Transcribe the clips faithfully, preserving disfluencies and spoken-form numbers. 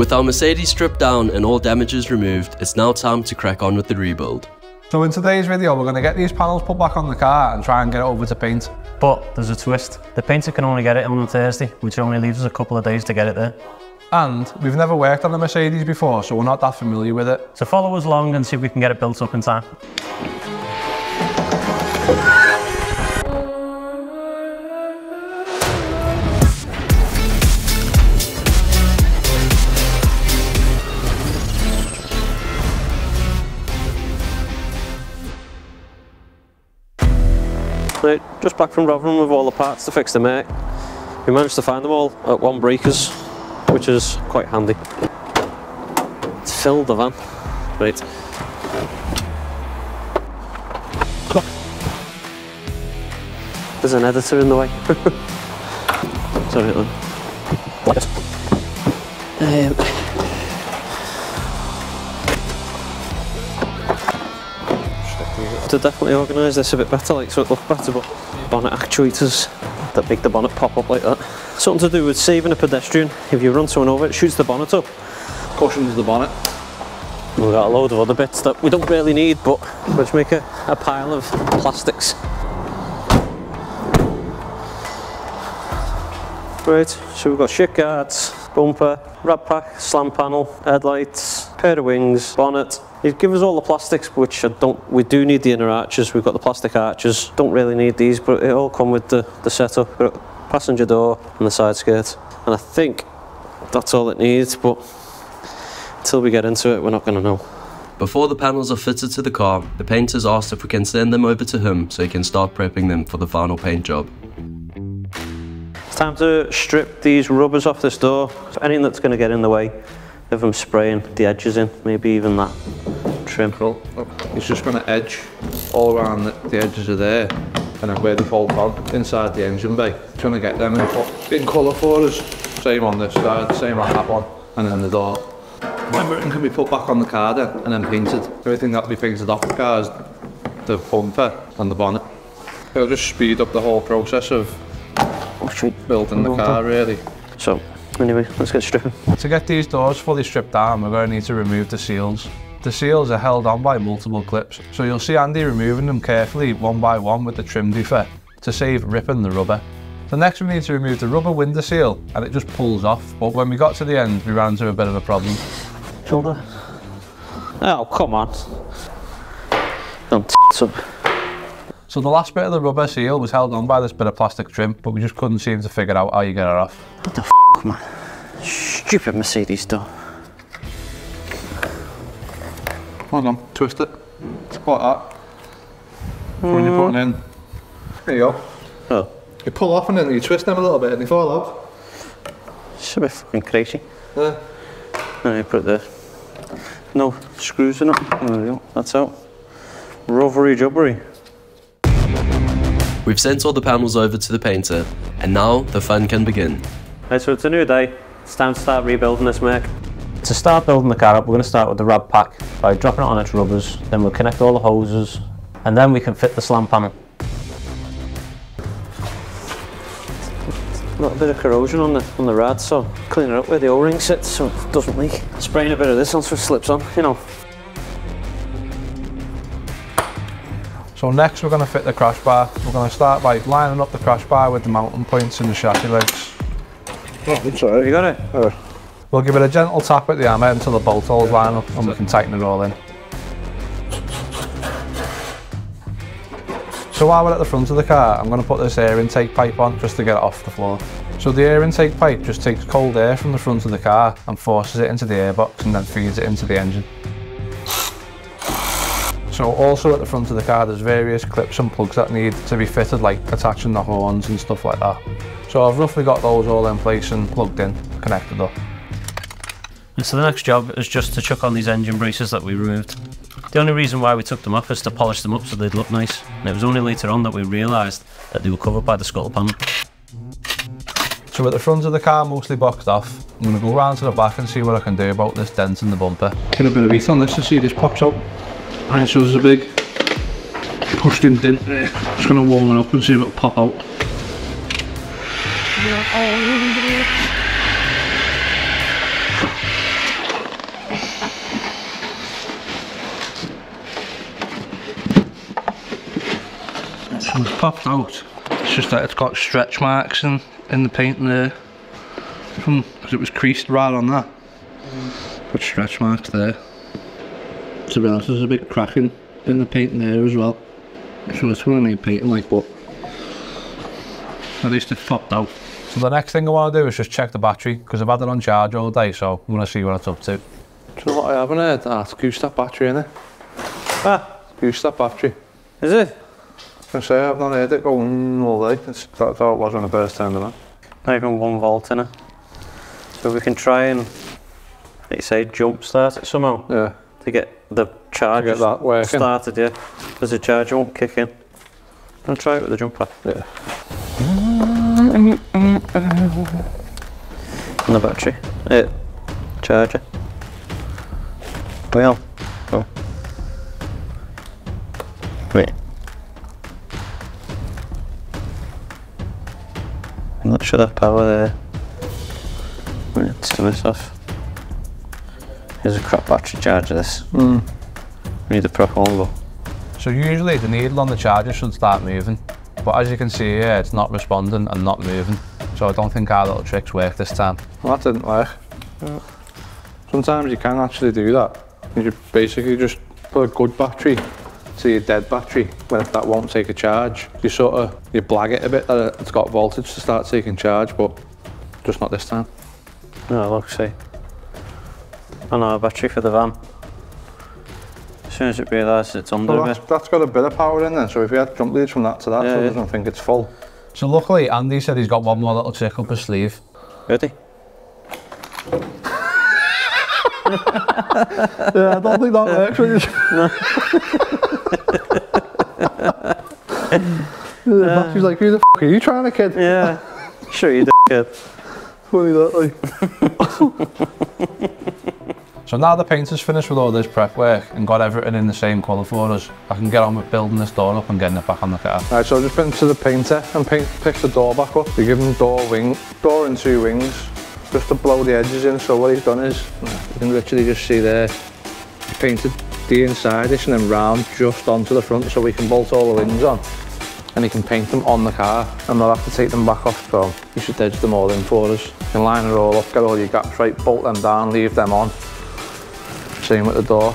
With our Mercedes stripped down and all damages removed, it's now time to crack on with the rebuild. So in today's video, we're going to get these panels put back on the car and try and get it over to paint. But there's a twist. The painter can only get it on a Thursday, which only leaves us a couple of days to get it there. And we've never worked on a Mercedes before, so we're not that familiar with it. So follow us along and see if we can get it built up in time. Mate, just back from Ravenham with all the parts to fix the mate. We managed to find them all at one breakers, which is quite handy. It's filled the van. Right. There's an editor in the way. Sorry, then. Um. To definitely organise this a bit better, like so it looked better, but bonnet actuators that make the bonnet pop up like that. Something to do with saving a pedestrian. If you run someone over, it shoots the bonnet up. Cushions the bonnet. We've got a load of other bits that we don't really need, but let's make a, a pile of plastics. Right, so we've got shift guards, bumper, rad pack, slam panel, headlights, pair of wings, bonnet. He'd give us all the plastics, which I don't, we do need the inner arches. We've got the plastic arches, don't really need these, but it all come with the, the setup. We've got passenger door and the side skirt, and I think that's all it needs, but until we get into it, we're not going to know. Before the panels are fitted to the car, the painter's asked if we can send them over to him so he can start prepping them for the final paint job. It's time to strip these rubbers off this door, so anything that's going to get in the way of them spraying the edges in, maybe even that trim. Cool. It's just going to edge all around the, the edges of there, and then where they fold on inside the engine bay. Trying to get them in, in colour for us. Same on this side, same on that one, and then the door. Everything can be put back on the car then, and then painted. Everything that will be painted off the car is the bumper and the bonnet. It'll just speed up the whole process of building the car really. So. Anyway, let's get stripping. To get these doors fully stripped down, we're going to need to remove the seals. The seals are held on by multiple clips, so you'll see Andy removing them carefully one by one with the trim defer to save ripping the rubber. So next we need to remove the rubber window seal, and it just pulls off, but when we got to the end we ran into a bit of a problem. Shoulder. Oh, come on. Don't t up. So the last bit of the rubber seal was held on by this bit of plastic trim, but we just couldn't seem to figure out how you get it off. What the f***, man? Stupid Mercedes door. Hold on, twist it. It's like that. Mm. When you're putting in. There you go. Oh. You pull off and then you twist them a little bit and they fall off. It's a bit fucking crazy. Yeah. And you put it there. No screws in it. There we go, that's out. Rubbery jubbery. We've sent all the panels over to the painter, and now the fun can begin. Right, so it's a new day. It's time to start rebuilding this mech. To start building the car up, we're going to start with the rad pack by dropping it on its rubbers, then we'll connect all the hoses, and then we can fit the slam panel. A little bit of corrosion on the, on the rad, so clean it up where the O-ring sits so it doesn't leak. Spraying a bit of this on so it slips on, you know. So next we're going to fit the crash bar. We're going to start by lining up the crash bar with the mounting points and the chassis legs. Oh, I'm sorry. You got it? Oh. We'll give it a gentle tap at the hammer until the bolt holes line up and we can tighten it all in. So while we're at the front of the car, I'm going to put this air intake pipe on just to get it off the floor. So the air intake pipe just takes cold air from the front of the car and forces it into the airbox and then feeds it into the engine. So also at the front of the car there's various clips and plugs that need to be fitted, like attaching the horns and stuff like that. So I've roughly got those all in place and plugged in, connected up. And so the next job is just to chuck on these engine braces that we removed. The only reason why we took them off is to polish them up so they'd look nice, and it was only later on that we realised that they were covered by the scuttle panel. So with the front of the car mostly boxed off, I'm going to go round to the back and see what I can do about this dent in the bumper. Get a bit of heat on this to see this pops out. Right, so there's a big pushed in dent there. Just going to warm it up and see if it'll pop out. popped out. It's just that it's got stretch marks in, in the paint there, because it was creased right on that. Mm. Got stretch marks there. To be honest, there's a big crack in, in the paint there as well. So it's going to need painting, like, but at least it's popped out. So the next thing I want to do is just check the battery, because I've had it on charge all day, so I'm going to see what it's up to. So what I haven't heard? Ah, it's goosed that battery, innit? Ah, it's goosed that battery. Is it? I can say I've not heard it going all day. That's how that it was on the burst end of that. Not even one volt in it. So we can try and, like you say, jump start it somehow. Yeah. To get the charge get that working. Started, yeah. Because the charger won't kick in. I'll try it with the jumper. Yeah. And the battery. Yeah. Charger. Well. Oh. Wait. I'm not sure that power there. I'm going to turn this off. Here's a crap battery charger, this. Mm. We need a proper one though. So usually the needle on the charger should start moving, but as you can see here, it's not responding and not moving. So I don't think our little tricks work this time. Well, that didn't work. Yeah. Sometimes you can actually do that. You basically just put a good battery to your dead battery, when that won't take a charge. You sort of, you blag it a bit that it's got voltage to start taking charge, but just not this time. No, look, see. And our battery for the van. As soon as it realises it's under well, a bit. That's got a bit of power in there, so if you had jump leads from that to that, yeah, so yeah. I don't think it's full. So luckily Andy said he's got one more little trick up his sleeve. Ready? Yeah, I don't think that works when you... The battery's like, who the f*** are you trying to kid? Yeah, sure you d*** kid. Funny that, like. So now the painter's finished with all this prep work and got everything in the same colour for us, I can get on with building this door up and getting it back on the car. Right, so I've just been to the painter and paint, picked the door back up. We give him door wing, door and two wings, just to blow the edges in. So what he's done is, you can literally just see there, he painted the inside and then round just onto the front so we can bolt all the wings on. And he can paint them on the car and they'll have to take them back off, so he should edge them all in for us. You can line it all up, get all your gaps right, bolt them down, leave them on. Same with the door.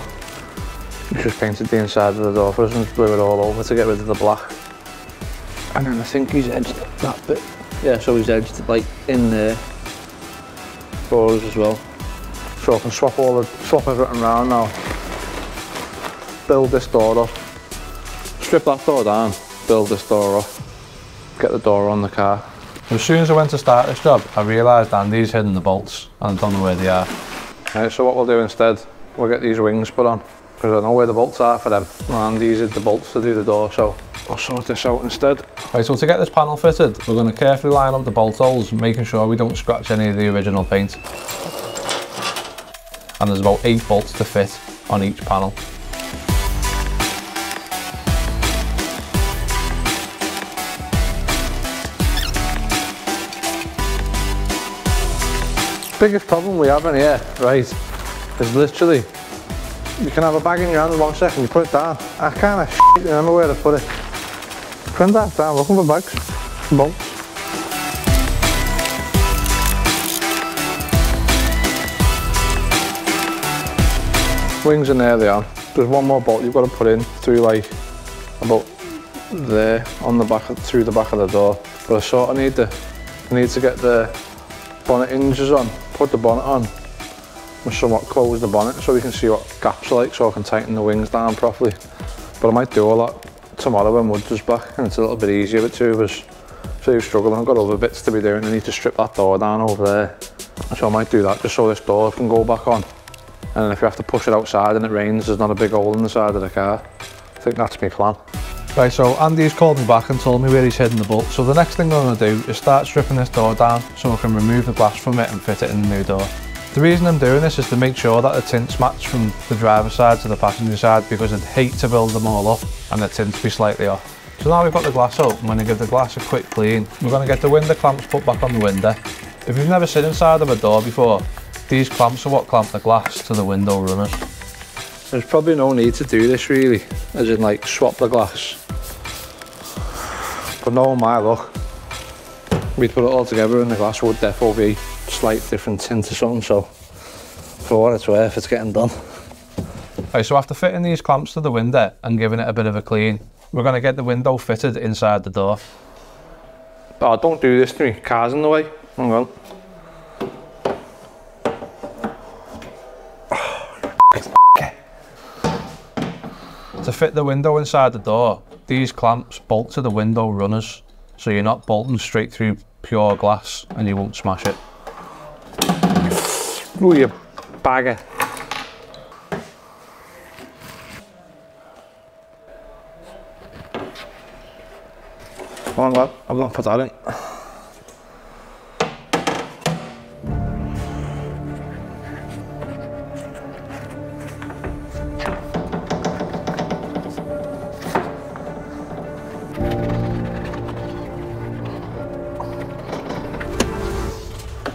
We've just painted the inside of the door for us and blew it all over to get rid of the black. And then I think he's edged that bit. Yeah, so he's edged it like in there for us as well. So I can swap all the swap everything around now. Build this door up. Strip that door down, build this door up, get the door on the car. As soon as I went to start this job, I realised Andy's hidden the bolts and I don't know where they are. Right, so what we'll do instead, we'll get these wings put on, because I know where the bolts are for them, and these are the bolts to do the door, so I'll sort this out instead. Right, so to get this panel fitted, we're going to carefully line up the bolt holes, making sure we don't scratch any of the original paint. And there's about eight bolts to fit on each panel. Biggest problem we have in here, right, is literally, you can have a bag in your hand in one second, you put it down. I kind of shit remember where to put it. Print that down, looking for bags, bolts. Wings in there, they are. There's one more bolt you've got to put in through like, about there, on the back, of, through the back of the door. But I sort of need to, I need to get the bonnet hinges on, put the bonnet on. And somewhat close the bonnet so we can see what gaps are like, so I can tighten the wings down properly. But I might do all that tomorrow when Woods is back and it's a little bit easier with two of us. So you're struggling, I've got other bits to be doing, I need to strip that door down over there. So I might do that just so this door can go back on. And if you have to push it outside and it rains, there's not a big hole in the side of the car. I think that's my plan. Right, so Andy's called me back and told me where he's hidden the bolt. So the next thing I'm going to do is start stripping this door down so I can remove the glass from it and fit it in the new door. The reason I'm doing this is to make sure that the tints match from the driver's side to the passenger side, because I'd hate to build them all up and the tints be slightly off. So now we've got the glass out, I'm going to give the glass a quick clean. We're going to get the window clamps put back on the window. If you've never seen inside of a door before, these clamps are what clamp the glass to the window runners. There's probably no need to do this really, as in like swap the glass. But knowing my luck, we put it all together and the glass would therefore be slight different tint or something, so for what it's worth, it's getting done. Right, so after fitting these clamps to the window and giving it a bit of a clean, we're going to get the window fitted inside the door. Oh, don't do this to me, car's in the way. Hang on. To fit the window inside the door, these clamps bolt to the window runners, so you're not bolting straight through pure glass and you won't smash it. Oh, you bagger. Come on, lad, I've not put that in.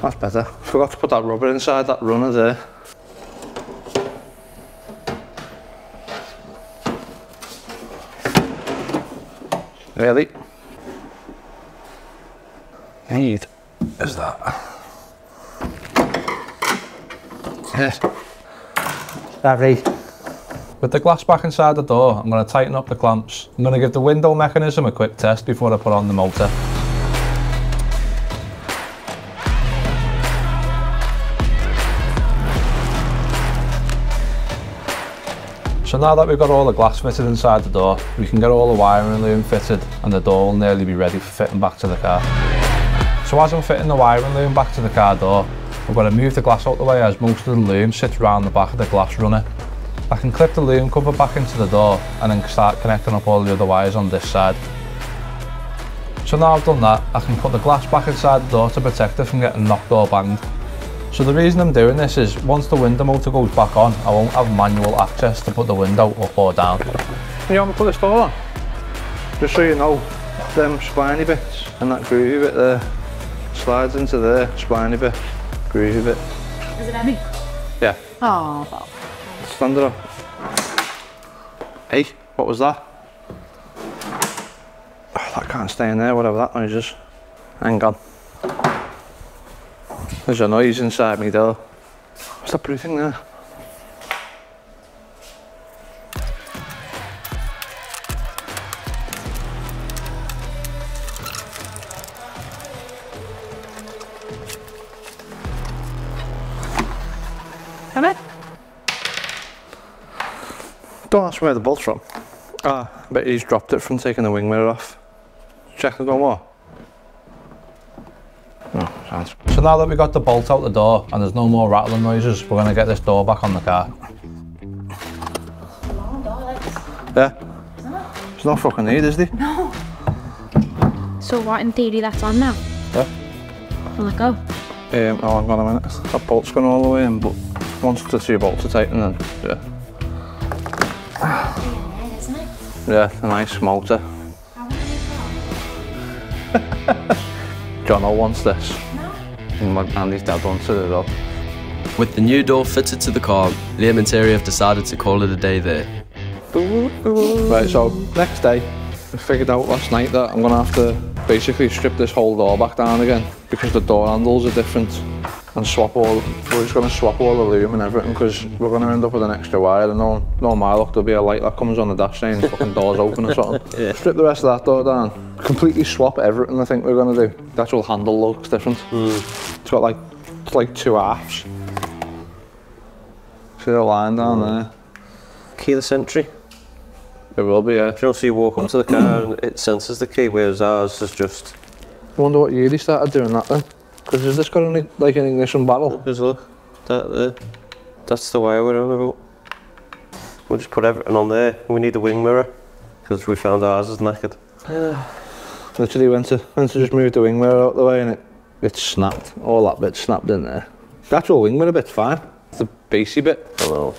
That's better. Forgot to put that rubber inside that runner there. Really? Need is that. Yes. Lovely. With the glass back inside the door, I'm going to tighten up the clamps. I'm going to give the window mechanism a quick test before I put on the motor. So now that we've got all the glass fitted inside the door, we can get all the wiring loom fitted and the door will nearly be ready for fitting back to the car. So as I'm fitting the wiring loom back to the car door, I'm going to move the glass out the way as most of the loom sits round the back of the glass runner. I can clip the loom cover back into the door and then start connecting up all the other wires on this side. So now I've done that, I can put the glass back inside the door to protect it from getting knocked or banged. So the reason I'm doing this is, once the window motor goes back on, I won't have manual access to put the window up or down. Can you help me put this door on? Just so you know, them spiny bits and that groovy bit there slides into there, spiny bit, groovy bit. Is it heavy? Yeah. Oh. Stand it up. Hey, what was that? Oh, that can't stay in there, whatever that noise is. Hang on. There's a noise inside me though. What's that blue thing there? Come on. Don't ask where the bolt's from. Ah, I bet he's dropped it from taking the wing mirror off. Check the one more. So now that we've got the bolt out the door and there's no more rattling noises, we're going to get this door back on the car. It's a long door, this. Yeah. Isn't it? It's not fucking need, is it? No. So what, in theory, that's on now? Yeah. I'll let go. Um, oh, hang on a minute. That bolt's gone all the way in, but once the two bolts are tightened, then, yeah. It's really weird, isn't it? Yeah, a nice motor. How would it be? Jono wants this. Andy's dad wants it as well. With the new door fitted to the car, Liam and Terry have decided to call it a day there. Right, so next day, I figured out last night that I'm going to have to basically strip this whole door back down again because the door handles are different and swap all, we're just going to swap all the loom and everything because we're going to end up with an extra wire and no, no my luck there'll be a light that comes on the dash saying the fucking door's open or something. Yeah. Strip the rest of that door down, completely swap everything I think we're going to do. The actual handle looks different. Mm. It's got like, it's like two halves. See the line down mm. there? Keyless entry? It will be, yeah. You know, so you walk up to the car and it senses the key, whereas ours is just... I wonder what year they started doing that then. Because has this got any, like an ignition barrel? Because look, that there. That's the wire we're over. We'll just put everything on there. We need a wing mirror, because we found ours is knackered. Yeah. Literally went to, went to just move the wing mirror out the way and it It snapped, all that bit snapped in there. The actual wing mirror bit's fine, it's the bassy bit. Hello.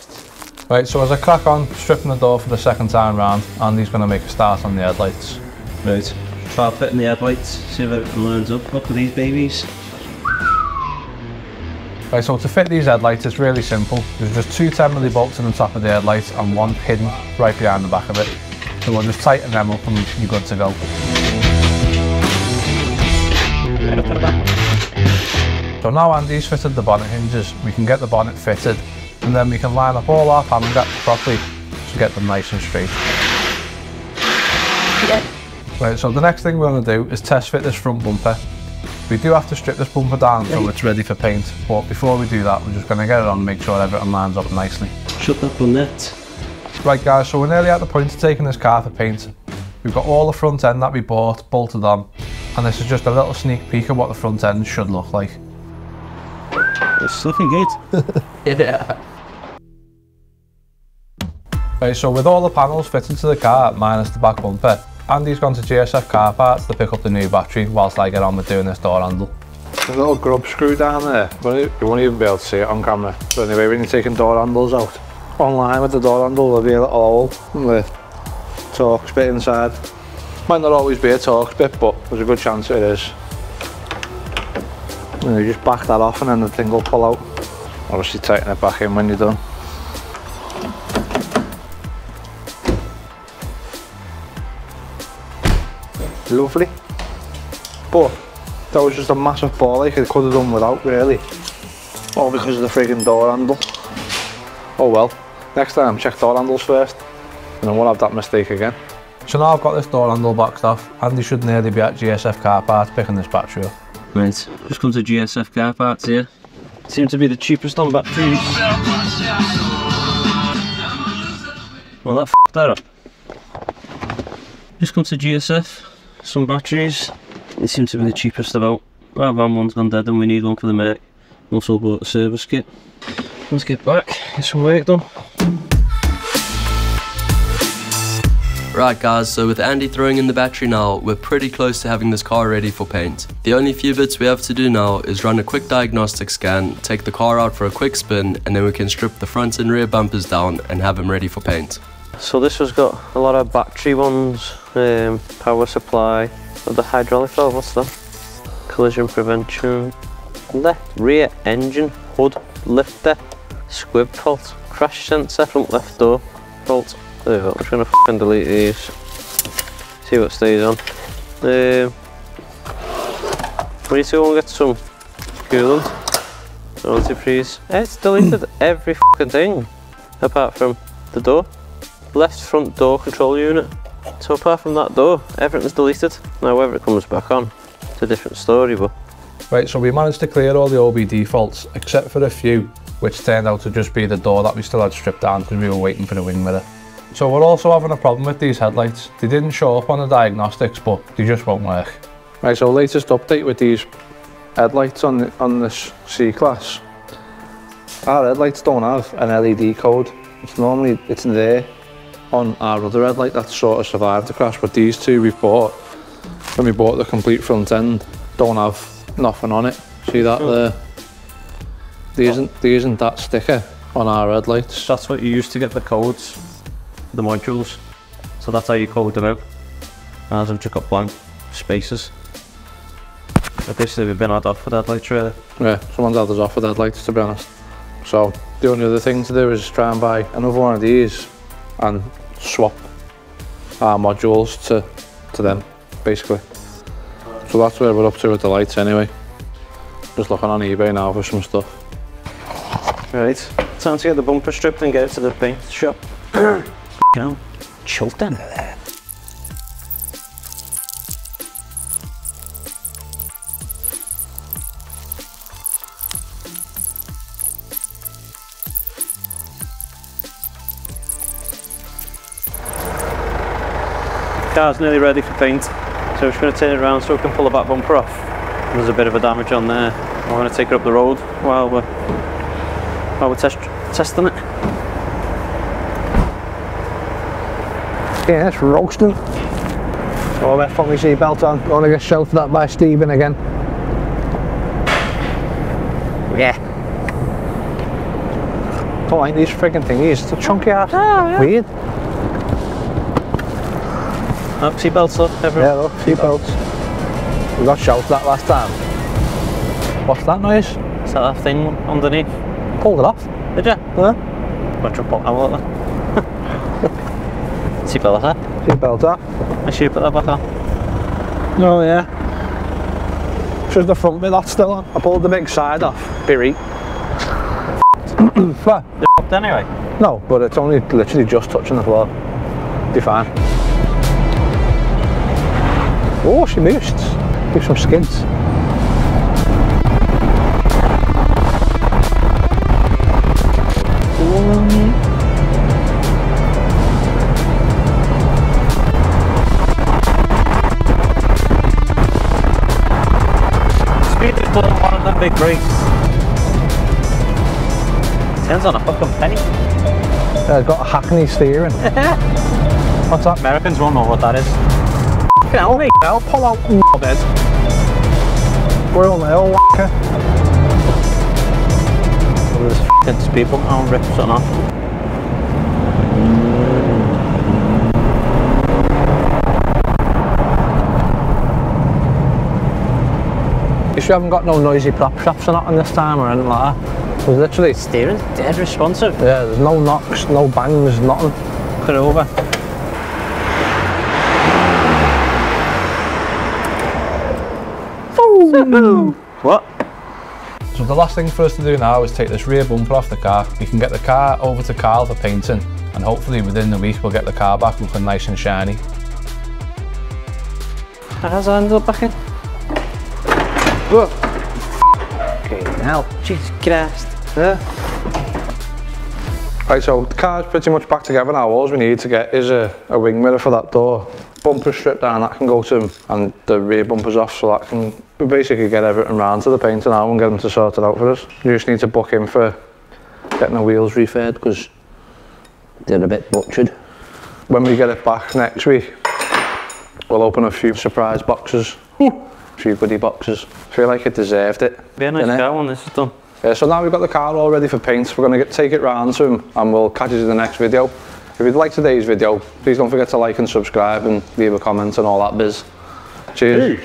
Right, so as I crack on, stripping the door for the second time round, Andy's going to make a start on the headlights. Right, try fitting the headlights, see if everything lines up. Look at these babies. Right, so to fit these headlights, it's really simple. There's just two ten millimeter bolts on the top of the headlights and one hidden right behind the back of it. So we'll just tighten them up and you're good to go. So now Andy's fitted the bonnet hinges, we can get the bonnet fitted and then we can line up all our pan gaps properly to get them nice and straight. Yeah. Right, so the next thing we're going to do is test fit this front bumper. We do have to strip this bumper down until it's ready for paint, but before we do that we're just going to get it on and make sure everything lines up nicely. Shut that bonnet. Right guys, so we're nearly at the point of taking this car for paint. We've got all the front end that we bought bolted on, and this is just a little sneak peek of what the front end should look like. It's looking good. Yeah. Right, so with all the panels fitted to the car, minus the back bumper, Andy's gone to G S F Car Parts to pick up the new battery whilst I get on with doing this door handle. There's a little grub screw down there, but you won't even be able to see it on camera. But anyway, when you're taking door handles out, online with the door handle there'll be a little hole and the Torx bit inside. Might not always be a Torx bit, but there's a good chance it is. And you just back that off and then the thing will pull out. Obviously tighten it back in when you're done. Lovely. But that was just a massive ball like I could have done without really. All because of the friggin' door handle. Oh well, next time check door handles first and I won't have that mistake again. So now I've got this door handle boxed off, Andy should nearly be at G S F Car Parts picking this battery up. Right, just come to G S F Car Parts here. Seems to be the cheapest on batteries. Well that f***ed that up. Just come to G S F, some batteries. They seem to be the cheapest about. Well, van one's gone dead and we need one for the mate. Also bought a service kit. Let's get back, get some work done. Right guys, so with Andy throwing in the battery now, we're pretty close to having this car ready for paint. The only few bits we have to do now is run a quick diagnostic scan, take the car out for a quick spin, and then we can strip the front and rear bumpers down and have them ready for paint. So this has got a lot of battery ones, um, power supply, or the hydraulic, oh what's that? Collision prevention, left rear engine, hood, lifter, squib fault, crash sensor, front left door, fault. There we go, I'm just going to f***ing delete these, see what stays on. Um, we need to go and get some coolant, antifreeze. It's deleted every f***ing thing, apart from the door. Left front door control unit. So apart from that door, everything's deleted. Now whether it comes back on, it's a different story, but... Right, so we managed to clear all the O B D faults, except for a few, which turned out to just be the door that we still had stripped down because we were waiting for the wing mirror. So we're also having a problem with these headlights. They didn't show up on the diagnostics, but they just won't work. Right, so latest update with these headlights on the, on this C-Class. Our headlights don't have an L E D code. It's normally, it's there on our other headlight that sort of survived the crash, but these two we've bought, when we bought the complete front end, don't have nothing on it. See that there? There isn't, there isn't that sticker on our headlights. That's what you used to get the codes. The modules, so that's how you code them out. As I've just got blank spaces. But this we've been had off with headlights really. Yeah, someone's had us off with headlights to be honest. So the only other thing to do is try and buy another one of these and swap our modules to, to them, basically. So that's where we're up to with the lights anyway. Just looking on eBay now for some stuff. Right, time to get the bumper stripped and get it to the paint shop. Go, choke down there. Car's nearly ready for paint, so we're just going to turn it around so we can pull the back bumper off. There's a bit of a damage on there. I'm going to take her up the road while we're while we're test testing it. Yeah, it's roasting. Oh, I fucking seatbelt on. Gonna get shouted at by Stephen again. Yeah. Don't like these friggin' thingies. It's a chunky ass. Oh, yeah. Weird. Oh, seatbelts up, everyone. Yeah, look, seatbelts. We got shouted at last time. What's that noise? Is that that thing underneath? Pulled it off. Did you? Yeah. Better pop out like that. Seatbelt up. Seatbelt up. I should put that back on. Oh yeah. Shows the front with that still on. I pulled the big side off. Beery. What? You're anyway? No, but it's only literally just touching the floor. Be fine. Oh, she missed. Give some skids. Speed is pulling one of them big brakes. Turns on a fucking penny. Uh, it's got a hackney steering. What's that? Americans won't know what that is. Fucking hell, mate. I'll pull out knobhead. We're on the hill, wacker. There's fucking speed bump on rips on off. You sure haven't got no noisy prop shafts or nothing this time or anything like that? There's literally... Steering's dead responsive. Yeah, there's no knocks, no bangs, nothing. Put it over. Ooh. What? So the last thing for us to do now is take this rear bumper off the car. We can get the car over to Carl for painting, and hopefully within the week we'll get the car back looking nice and shiny. How's the handle back in? Whoa! Fucking hell. Jesus Christ. Yeah. Right, so the car's pretty much back together now. All we need to get is a, a wing mirror for that door. Bumper stripped down, that can go to him, and the rear bumper's off, so that can we basically get everything round to the painter now and get them to sort it out for us. You just need to book in for getting the wheels refared because they're a bit butchered. When we get it back next week, we'll open a few surprise boxes, a few goodie boxes. Feel like it deserved it. Be a nice car when this is done. Yeah, so now we've got the car all ready for paint. We're going to take it round to him and we'll catch you in the next video. If you'd like today's video, please don't forget to like and subscribe and leave a comment and all that biz. Cheers.